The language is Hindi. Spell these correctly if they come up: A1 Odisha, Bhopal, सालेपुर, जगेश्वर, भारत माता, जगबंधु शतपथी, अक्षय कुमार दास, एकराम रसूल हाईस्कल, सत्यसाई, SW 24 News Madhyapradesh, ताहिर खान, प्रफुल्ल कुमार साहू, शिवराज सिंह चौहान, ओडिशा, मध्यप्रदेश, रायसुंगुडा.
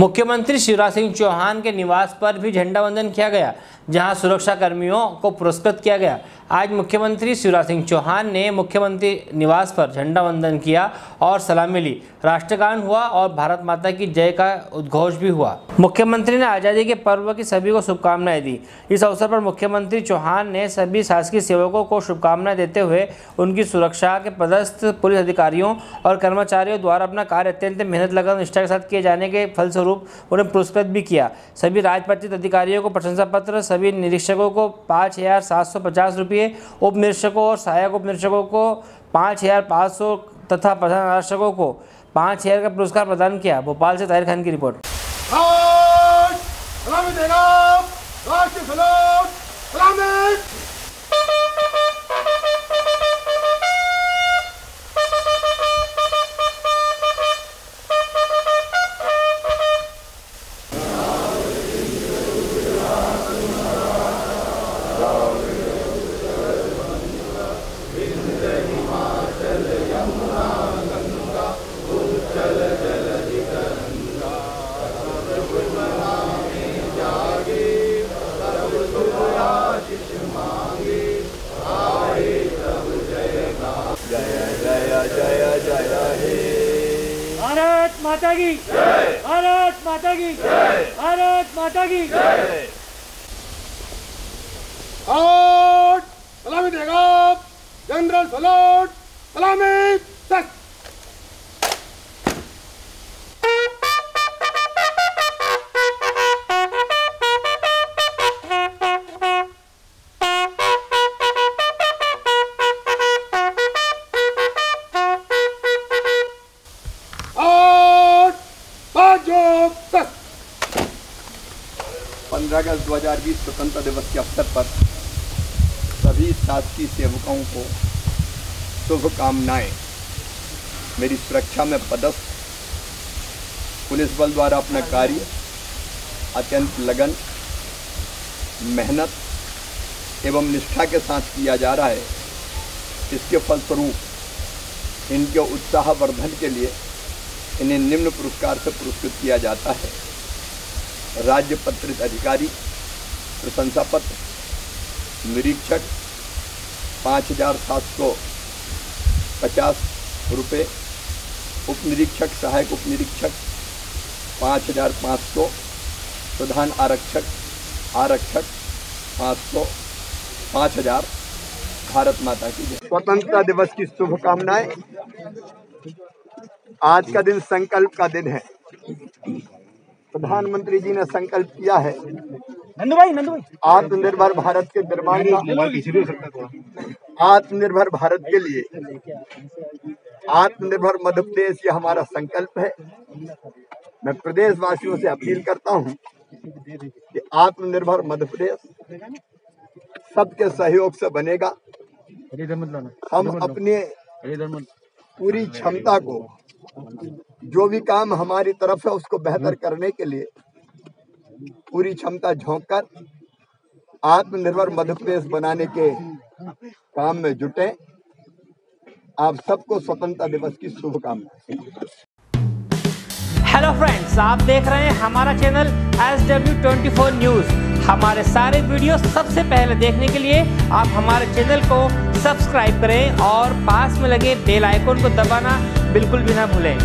मुख्यमंत्री शिवराज सिंह चौहान के निवास पर भी झंडा वंदन किया गया, जहां सुरक्षा कर्मियों को पुरस्कृत किया गया। आज मुख्यमंत्री शिवराज सिंह चौहान ने मुख्यमंत्री निवास पर झंडा वंदन किया और सलामी ली। राष्ट्रगान हुआ और भारत माता की जय का उद्घोष भी हुआ। मुख्यमंत्री ने आज़ादी के पर्व की सभी को शुभकामनाएं दी। इस अवसर पर मुख्यमंत्री चौहान ने सभी शासकीय सेवकों को शुभकामनाएं देते हुए उनकी सुरक्षा के पदस्थ पुलिस अधिकारियों और कर्मचारियों द्वारा अपना कार्य अत्यंत मेहनत लगन निष्ठा के साथ किए जाने के फलस्वरूप उन्हें पुरस्कृत भी किया। सभी राजपत्रित अधिकारियों को प्रशंसा पत्र, सभी निरीक्षकों को 5,750 रुपये, उप निरीक्षकों और सहायक उप निरीक्षकों को 5,500 तथा प्रधान निरीक्षकों को 5,000 का पुरस्कार प्रदान किया। भोपाल से ताहिर खान की रिपोर्ट। भारत माता की जय, भारत माता की जय, भारत माता की जय। और सलामी देगा जनरल सलाट, सलामी तक। अगस्त 2020 स्वतंत्रता दिवस के अवसर पर सभी शासकीय सेवकों को शुभकामनाएं। मेरी सुरक्षा में पदस्थ पुलिस बल द्वारा अपना कार्य अत्यंत लगन मेहनत एवं निष्ठा के साथ किया जा रहा है। इसके फलस्वरूप इनके उत्साहवर्धन के लिए इन्हें निम्न पुरस्कार से पुरस्कृत किया जाता है। राज्य पत्रित अधिकारी प्रशंसा पत्र, निरीक्षक 5,750 रुपये, उप निरीक्षक सहायक उप निरीक्षक 5,500, प्रधान आरक्षक आरक्षक 500, 5,000। भारत माता की जय। स्वतंत्रता दिवस की शुभकामनाएं। आज का दिन संकल्प का दिन है। प्रधानमंत्री जी ने संकल्प किया है आत्मनिर्भर भारत के निर्माण का। आत्मनिर्भर भारत के लिए आत्मनिर्भर मध्य प्रदेश, यह हमारा संकल्प है। मैं प्रदेशवासियों से अपील करता हूं कि आत्मनिर्भर मध्य प्रदेश सबके सहयोग से बनेगा। हम अपने पूरी क्षमता को, जो भी काम हमारी तरफ है उसको बेहतर करने के लिए पूरी क्षमता झोंककर आत्मनिर्भर मध्य प्रदेश बनाने के काम में जुटे। आप सबको स्वतंत्रता दिवस की शुभकामनाएं। हेलो फ्रेंड्स, आप देख रहे हैं हमारा चैनल SW 24 न्यूज। हमारे सारे वीडियो सबसे पहले देखने के लिए आप हमारे चैनल को सब्सक्राइब करें और पास में लगे बेल आइकन को दबाना बिल्कुल भी ना भूलें।